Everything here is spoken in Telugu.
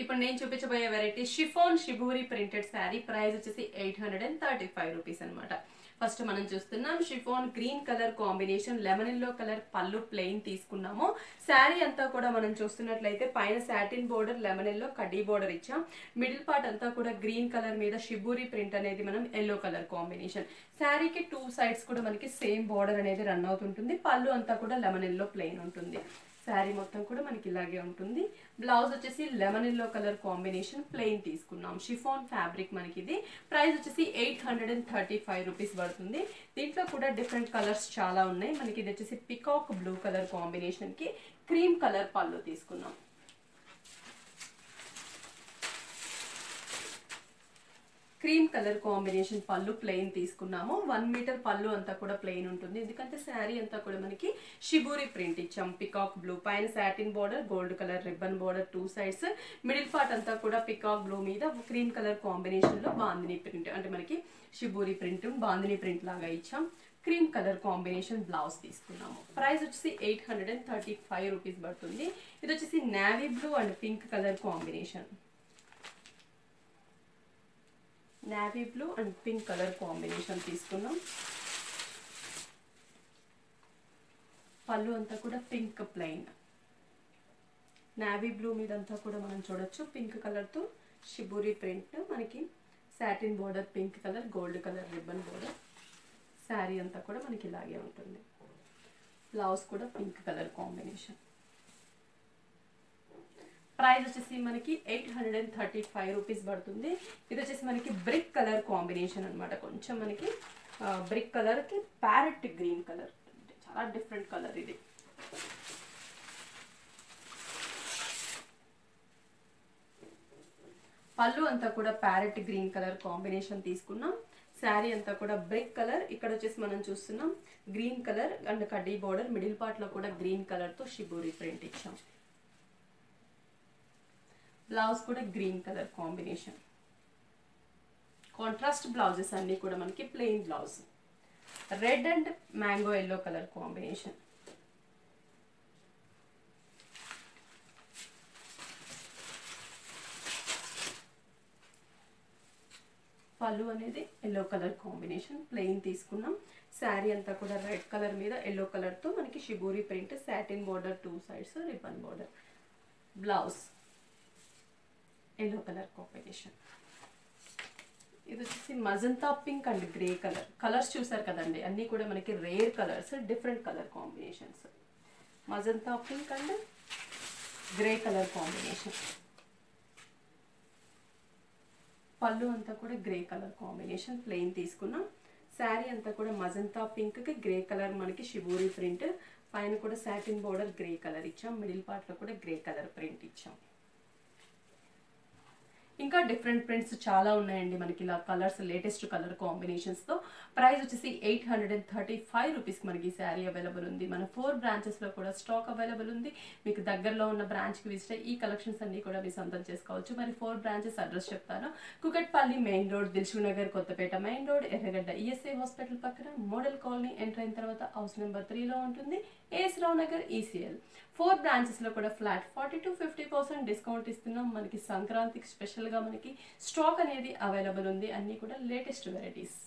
ఇప్పుడు నేను చూపించబోయే variety chiffon shibori printed sari. Price వచ్చేసి 835 రూపీస్ అన్నమాట. ఫస్ట్ మనం చూస్తున్నాం chiffon green colour combination, lemon yellow colour పళ్ళు ప్లెయిన్ తీసుకున్నాము. శారీ అంతా కూడా మనం చూస్తున్నట్లయితే పైన సాటిన్ బోర్డర్, లెమన్ ఎల్లో కడ్డీ బోర్డర్ ఇచ్చాం. మిడిల్ పార్ట్ అంతా కూడా గ్రీన్ కలర్ మీద షిబోరి ప్రింట్ అనేది మనం ఎల్లో కలర్ కాంబినేషన్. శారీకి టూ సైడ్స్ కూడా మనకి సేమ్ బోర్డర్ అనేది రన్ అవుతుంటుంది. పళ్ళు అంతా కూడా లెమన్ ఎల్లో ప్లెయిన్ ఉంటుంది. శారీ మొత్తం కూడా మనకి ఇలాగే ఉంటుంది. బ్లౌజ్ వచ్చేసి lemon yellow colour combination plain తీసుకున్నాం. షిఫాన్ ఫ్యాబ్రిక్ మనకి ఇది. ప్రైస్ వచ్చేసి 835 రూపీస్ పడుతుంది. దీంట్లో కూడా డిఫరెంట్ కలర్స్ చాలా ఉన్నాయి మనకి. ఇది వచ్చేసి పికాక్ బ్లూ కలర్ కాంబినేషన్ కి క్రీమ్ కలర్ పళ్ళు తీసుకున్నాం. క్రీమ్ కలర్ కాంబినేషన్ పళ్ళు ప్లెయిన్ తీసుకున్నాము. 1 మీటర్ పళ్ళు అంతా కూడా ప్లెయిన్ ఉంటుంది. ఎందుకంటే శారీ అంతా కూడా మనకి షిబోరి ప్రింట్ ఇచ్చాం. పికాక్ బ్లూ పైన satin border, gold colour ribbon border two sides. Middle part అంతా కూడా పికాక్ బ్లూ మీద క్రీమ్ కలర్ కాంబినేషన్లో బాందిని ప్రింట్, అంటే మనకి షిబోరి ప్రింట్ బాందిని ప్రింట్ లాగా ఇచ్చాం. క్రీమ్ కలర్ కాంబినేషన్ బ్లౌజ్ తీసుకున్నాము. ప్రైస్ వచ్చేసి 835 రూపీస్ పడుతుంది. ఇది వచ్చేసి navy blue and pink colour combination, navy blue and pink colour combination తీసుకున్నాం. పళ్ళు అంతా కూడా పింక్ ప్లెయిన్, నేవీ బ్లూ మీదంతా కూడా మనం చూడొచ్చు పింక్ కలర్తో షిబోరి ప్రింట్, మనకి satin border, pink colour, gold colour ribbon border. Sari అంతా కూడా మనకి ఇలాగే ఉంటుంది. బ్లౌజ్ కూడా పింక్ కలర్ కాంబినేషన్. ప్రైస్ వచ్చేసి మనకి 835 రూపీస్ పడుతుంది. ఇది వచ్చేసి మనకి బ్రిక్ కలర్ కాంబినేషన్ అనమాట. కొంచెం మనకి బ్రిక్ కలర్కి ప్యారెట్ గ్రీన్ కలర్, చాలా డిఫరెంట్ కలర్ ఇది. పళ్ళు అంతా కూడా ప్యారెట్ గ్రీన్ కలర్ కాంబినేషన్ తీసుకున్నాం. శారీ అంతా కూడా బ్రిక్ కలర్. ఇక్కడ వచ్చేసి మనం చూస్తున్నాం గ్రీన్ కలర్ అండ్ కడ్డీ బోర్డర్, మిడిల్ పార్ట్లో కూడా గ్రీన్ కలర్తో షిబోరి ప్రింట్ ఇచ్చాం. బ్లౌజ్ కూడా green colour combination. Contrast blouses అన్నీ కూడా మనకి plain blouse. Red and mango yellow colour combination. పళ్ళు అనేది ఎల్లో కలర్ కాంబినేషన్ ప్లెయిన్ తీసుకున్నాం. శారీ అంతా కూడా రెడ్ కలర్ మీద ఎల్లో కలర్తో మనకి shibori print, satin border two sides, ribbon border. Blouse yellow colour combination. ఇది వచ్చేసి magenta pink and grey colour. Colours చూసారు కదండి, అన్నీ కూడా మనకి rare colours, different colour combinations. Magenta pink and grey colour combination. పళ్ళు అంతా కూడా గ్రే కలర్ కాంబినేషన్ ప్లెయిన్ తీసుకున్నాం. శారీ అంతా కూడా మజంతా పింక్కి గ్రే కలర్ మనకి షిబోరి ప్రింట్, పైన కూడా సాటిన్ బోర్డర్ గ్రే కలర్ ఇచ్చాం. మిడిల్ పార్ట్లో కూడా గ్రే కలర్ ప్రింట్ ఇచ్చాం. ఇంకా డిఫరెంట్ ప్రింట్స్ చాలా ఉన్నాయండి మనకి ఇలా కలర్స్, లేటెస్ట్ కలర్ కాంబినేషన్స్తో. ప్రైస్ వచ్చేసి 835 రూపీస్కి మనకి ఈ శారీ అవైలబుల్ ఉంది. మన 4 బ్రాంచెస్లో కూడా స్టాక్ అవైలబుల్ ఉంది. మీకు దగ్గరలో ఉన్న బ్రాంచ్కి విజిట్ అయ్యి ఈ కలెక్షన్స్ అన్నీ కూడా మీరు సొంతం చేసుకోవచ్చు. మరి 4 బ్రాంచెస్ అడ్రస్ చెప్తాను. Kukatpally main road, Dilsukh Nagar Kothapet main road, Erragadda ESI hospital పక్కన మోడల్ కాలనీ ఎంటర్ అయిన తర్వాత హౌస్ నెంబర్ 3లో ఉంటుంది. As Rao Nagar ECIL. 4 బ్రాంచెస్లో కూడా ఫ్లాట్ 40 to 50% డిస్కౌంట్ ఇస్తున్నాం. మనకి సంక్రాంతికి స్పెషల్గా మనకి స్టాక్ అనేది అవైలబుల్ ఉంది. అన్నీ కూడా లేటెస్ట్ వెరైటీస్.